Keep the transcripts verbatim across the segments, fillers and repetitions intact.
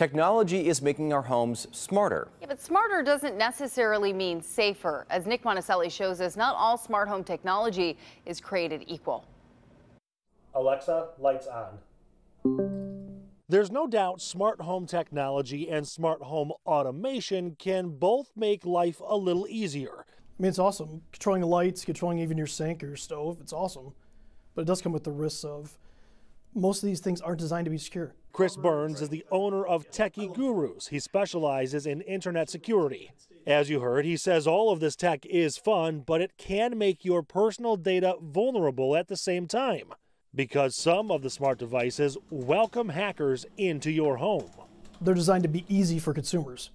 Technology is making our homes smarter. Yeah, but smarter doesn't necessarily mean safer. As Nick Monticelli shows us, not all smart home technology is created equal. Alexa, lights on. There's no doubt smart home technology and smart home automation can both make life a little easier. I mean, it's awesome. Controlling the lights, controlling even your sink or your stove, it's awesome. But it does come with the risks of most of these things aren't designed to be secure. Chris Burns is the owner of Techie Gurus. He specializes in internet security. As you heard, he says all of this tech is fun, but it can make your personal data vulnerable at the same time, because some of the smart devices welcome hackers into your home. They're designed to be easy for consumers,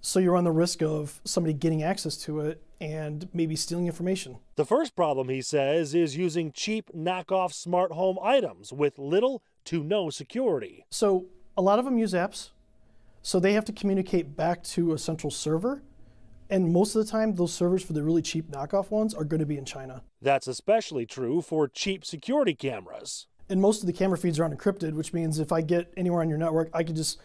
so you run the risk of somebody getting access to it and maybe stealing information. The first problem, he says, is using cheap knockoff smart home items with little to no security. So a lot of them use apps, so they have to communicate back to a central server, and most of the time those servers for the really cheap knockoff ones are going to be in China. That's especially true for cheap security cameras. And most of the camera feeds are unencrypted, which means if I get anywhere on your network, I could just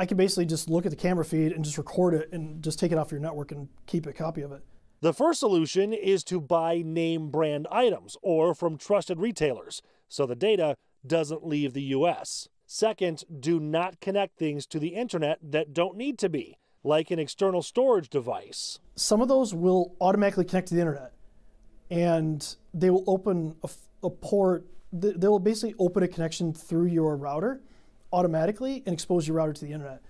I could basically just look at the camera feed and just record it and just take it off your network and keep a copy of it. The first solution is to buy name brand items or from trusted retailers, so the data doesn't leave the U S Second, do not connect things to the internet that don't need to be, like an external storage device. Some of those will automatically connect to the internet, and they will open a, a port. They will basically open a connection through your router automatically and expose your router to the internet.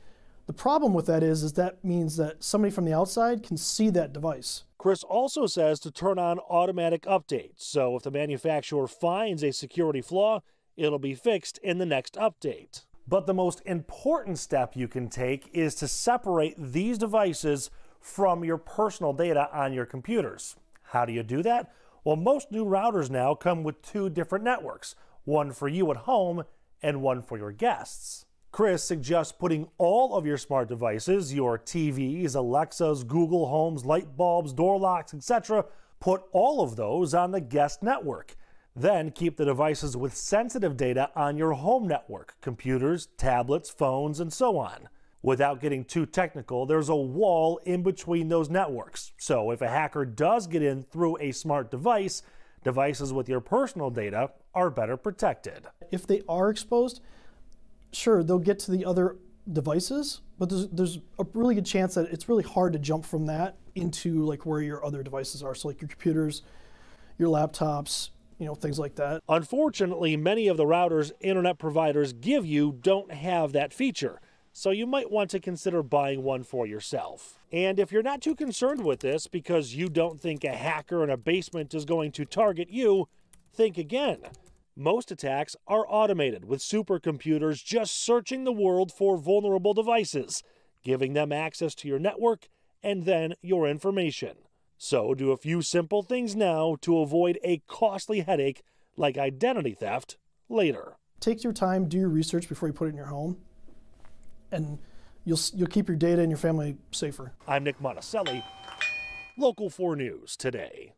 The problem with that is, is that means that somebody from the outside can see that device. Chris also says to turn on automatic updates, so if the manufacturer finds a security flaw, it'll be fixed in the next update. But the most important step you can take is to separate these devices from your personal data on your computers. How do you do that? Well, most new routers now come with two different networks, one for you at home and one for your guests. Chris suggests putting all of your smart devices, your T Vs, Alexas, Google Homes, light bulbs, door locks, et cetera, put all of those on the guest network. Then keep the devices with sensitive data on your home network, computers, tablets, phones, and so on. Without getting too technical, there's a wall in between those networks. So if a hacker does get in through a smart device, devices with your personal data are better protected. If they are exposed, sure, they'll get to the other devices, but there's, there's a really good chance that it's really hard to jump from that into like where your other devices are. So like your computers, your laptops, you know, things like that. Unfortunately, many of the routers internet providers give you don't have that feature, so you might want to consider buying one for yourself. And if you're not too concerned with this because you don't think a hacker in a basement is going to target you, think again. Most attacks are automated, with supercomputers just searching the world for vulnerable devices, giving them access to your network and then your information. So do a few simple things now to avoid a costly headache like identity theft later. Take your time, do your research before you put it in your home, and you'll, you'll keep your data and your family safer. I'm Nick Monticelli, Local four News Today.